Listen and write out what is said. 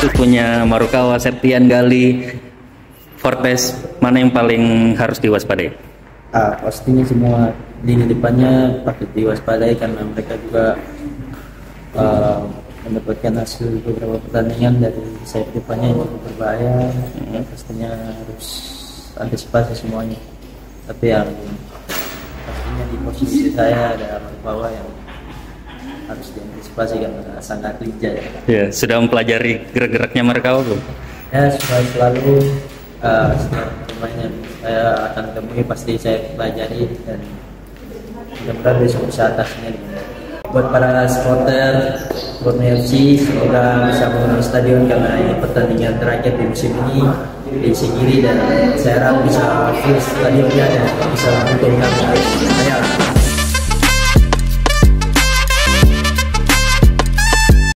Itu punya Marukawa, Septian Gali Fortes, mana yang paling harus diwaspadai? Pastinya semua lini depannya patut diwaspadai karena mereka juga mendapatkan hasil beberapa pertandingan dari sayap depannya yang berbahaya. Pastinya harus antisipasi semuanya, tapi yang pastinya di posisi saya ada Marukawa yang harus diantisipasi karena sangat lincah ya. Sudah mempelajari gerak-geraknya Marukawa belum? Ya, selalu setiap permainan saya akan temui pasti saya pelajari dan mudah-mudahan besok bisa atasnya. Buat para supporter Borneo FC, semoga bisa memenuhi stadion karena ini pertandingan terakhir di musim ini di sisi kiri, dan saya harap bisa full stadionnya dan bisa mendukung kami.